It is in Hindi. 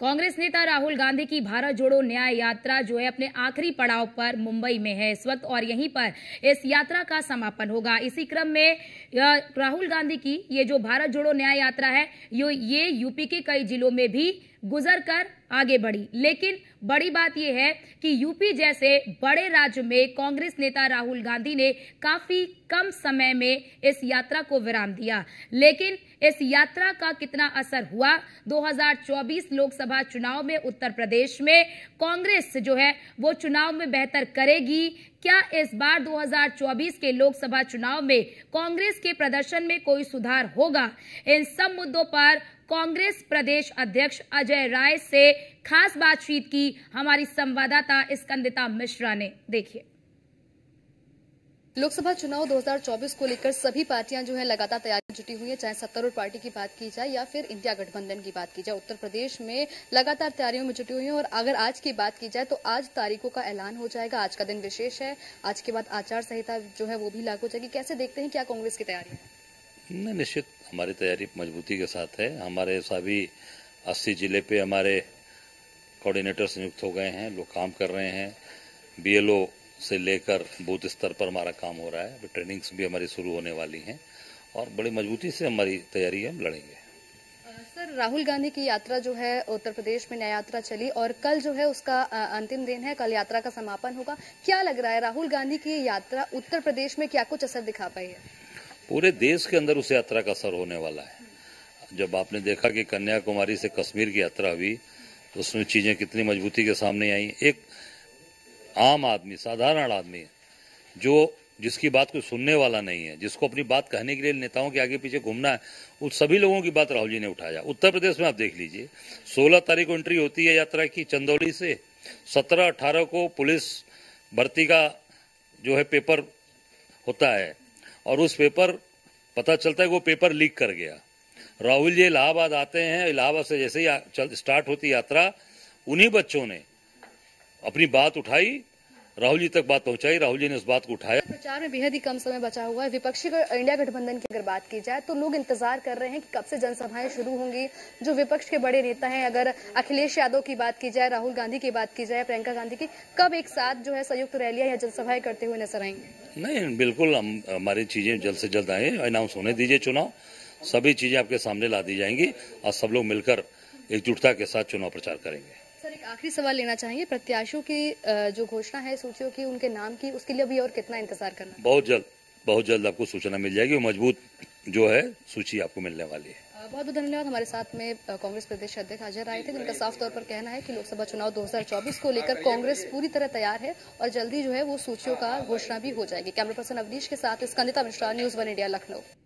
कांग्रेस नेता राहुल गांधी की भारत जोड़ो न्याय यात्रा जो है अपने आखिरी पड़ाव पर मुंबई में है इस वक्त और यहीं पर इस यात्रा का समापन होगा। इसी क्रम में राहुल गांधी की ये जो भारत जोड़ो न्याय यात्रा है ये यूपी के कई जिलों में भी गुजर कर आगे बढ़ी, लेकिन बड़ी बात यह है कि यूपी जैसे बड़े राज्य में कांग्रेस नेता राहुल गांधी ने काफी कम समय में इस यात्रा को विराम दिया। लेकिन इस यात्रा का कितना असर हुआ, 2024 लोकसभा चुनाव में उत्तर प्रदेश में कांग्रेस जो है वो चुनाव में बेहतर करेगी, क्या इस बार 2024 के लोकसभा चुनाव में कांग्रेस के प्रदर्शन में कोई सुधार होगा, इन सब मुद्दों पर कांग्रेस प्रदेश अध्यक्ष अजय राय से खास बातचीत की हमारी संवाददाता स्कंदिता मिश्रा ने। देखिए, लोकसभा चुनाव 2024 को लेकर सभी पार्टियां जो है लगातार तैयारी जुटी हुई है, चाहे सत्तारूढ़ पार्टी की बात की जाए या फिर इंडिया गठबंधन की बात की जाए, उत्तर प्रदेश में लगातार तैयारियों में जुटी हुई है। और अगर आज की बात की जाए तो आज तारीखों का ऐलान हो जाएगा, आज का दिन विशेष है, आज के बाद आचार संहिता जो है वो भी लागू हो जाएगी। कैसे देखते हैं, क्या कांग्रेस की तैयारी है? निश्चित हमारी तैयारी मजबूती के साथ है। हमारे सभी 80 जिले पे हमारे कोऑर्डिनेटर्स नियुक्त हो गए हैं, लोग काम कर रहे हैं, बीएलओ से लेकर बूथ स्तर पर हमारा काम हो रहा है, ट्रेनिंग्स भी हमारी शुरू होने वाली हैं और बड़ी मजबूती से हमारी तैयारी हम लड़ेंगे। सर, राहुल गांधी की यात्रा जो है उत्तर प्रदेश में न्याय यात्रा चली और कल जो है उसका अंतिम दिन है, कल यात्रा का समापन होगा। क्या लग रहा है, राहुल गांधी की यात्रा उत्तर प्रदेश में क्या कुछ असर दिखा पाई है? पूरे देश के अंदर उस यात्रा का असर होने वाला है। जब आपने देखा कि कन्याकुमारी से कश्मीर की यात्रा हुई तो उसमें चीजें कितनी मजबूती के सामने आई। एक आम आदमी, साधारण आदमी जो जिसकी बात कोई सुनने वाला नहीं है, जिसको अपनी बात कहने के लिए नेताओं के आगे पीछे घूमना है, उन सभी लोगों की बात राहुल जी ने उठाया। उत्तर प्रदेश में आप देख लीजिए, 16 तारीख को एंट्री होती है यात्रा की चंदौली से, 17-18 को पुलिस भर्ती का जो है पेपर होता है और उस पेपर पता चलता है कि वो पेपर लीक कर गया। राहुल जी इलाहाबाद आते हैं, इलाहाबाद से जैसे ही स्टार्ट होती यात्रा उन्हीं बच्चों ने अपनी बात उठाई, राहुल जी तक बात पहुंचाई, राहुल जी ने उस बात को उठाया। प्रचार में बेहद ही कम समय बचा हुआ है। विपक्षी इंडिया गठबंधन की अगर बात की जाए तो लोग इंतजार कर रहे हैं कि कब से जनसभाएं शुरू होंगी। जो विपक्ष के बड़े नेता हैं, अगर अखिलेश यादव की बात की जाए, राहुल गांधी की बात की जाए, प्रियंका गांधी की, कब एक साथ जो है संयुक्त रैलियां या जनसभाएं करते हुए नजर आएंगे? नहीं, बिल्कुल हमारी चीजें जल्द से जल्द आए, अनाउंस होने दीजिए चुनाव, सभी चीजें आपके सामने ला दी जाएंगी और सब लोग मिलकर एकजुटता के साथ चुनाव प्रचार करेंगे। एक आखिरी सवाल लेना चाहिए, प्रत्याशियों की जो घोषणा है सूचियों की, उनके नाम की, उसके लिए अभी और कितना इंतजार करना है? बहुत जल्द आपको सूचना मिल जाएगी, मजबूत जो है सूची आपको मिलने वाली है। बहुत बहुत धन्यवाद। हमारे साथ में कांग्रेस प्रदेश अध्यक्ष अजय राय थे, जिनका साफ तौर पर कहना है कि लोकसभा चुनाव 2024 को लेकर कांग्रेस पूरी तरह तैयार है और जल्दी जो है वो सूचियों का घोषणा भी हो जाएगी। कैमरा पर्सन अवनीश के साथ स्कंदिता मिश्रा, न्यूज 1 इंडिया, लखनऊ।